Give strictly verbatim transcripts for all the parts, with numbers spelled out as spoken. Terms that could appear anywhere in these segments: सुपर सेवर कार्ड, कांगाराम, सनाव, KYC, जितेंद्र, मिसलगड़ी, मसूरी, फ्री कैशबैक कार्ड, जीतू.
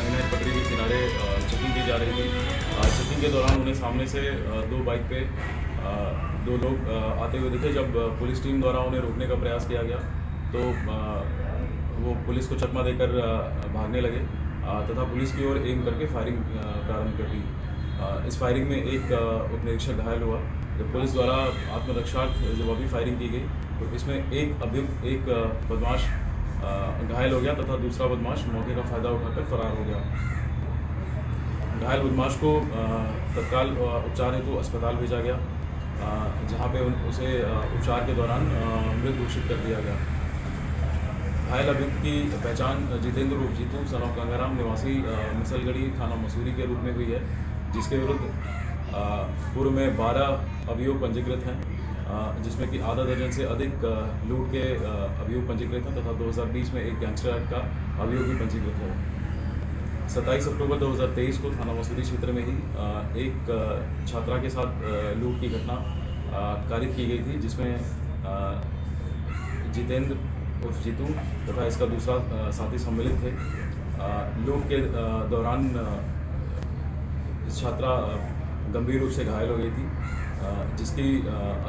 गंगनाथ पटरी के किनारे चेकिंग की जा रही थी। चेकिंग के दौरान उन्हें सामने से दो बाइक पे दो लोग आते हुए दिखे। जब पुलिस टीम द्वारा उन्हें रोकने का प्रयास किया गया तो वो पुलिस को चकमा देकर भागने लगे तथा पुलिस की ओर एम करके फायरिंग प्रारंभ कर दी। इस फायरिंग में एक उप निरीक्षक घायल हुआ। जब पुलिस द्वारा आत्मरक्षार्थ जवाबी फायरिंग की गई तो इसमें एक अभियुक्त एक बदमाश घायल हो गया तथा दूसरा बदमाश मौके का फायदा उठाकर फरार हो गया। घायल बदमाश को तत्काल उपचार हेतु अस्पताल भेजा गया जहां पे उसे उपचार के दौरान मृत घोषित कर दिया गया। घायल अभियुक्त की पहचान जितेंद्र रूप जीतू सनाव कांगाराम निवासी मिसलगड़ी थाना मसूरी के रूप में हुई है, जिसके विरुद्ध पूर्व में बारह अभियोग पंजीकृत हैं, जिसमें कि आधा दर्जन से अधिक लूट के अभियोग पंजीकृत हैं तथा दो हज़ार बीस में एक गैंगस्टर एक्ट का अभियोग भी पंजीकृत है। सत्ताईस अक्टूबर दो हज़ार तेईस को थाना मसूरी क्षेत्र में ही एक छात्रा के साथ लूट की घटना कारित की गई थी, जिसमें जितेंद्र उर्फ जीतू तथा इसका दूसरा साथी सम्मिलित थे। लूट के दौरान इस छात्रा गंभीर रूप से घायल हो गई थी, जिसकी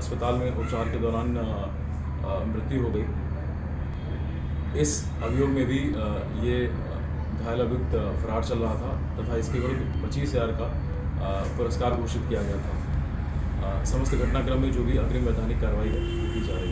अस्पताल में उपचार के दौरान मृत्यु हो गई। इस अभियोग में भी ये घायल अभियुक्त फरार चल रहा था तथा इसके विरुद्ध पच्चीस हजार का पुरस्कार घोषित किया गया था। समस्त घटनाक्रम में जो भी अग्रिम वैधानिक कार्रवाई की जा रही है।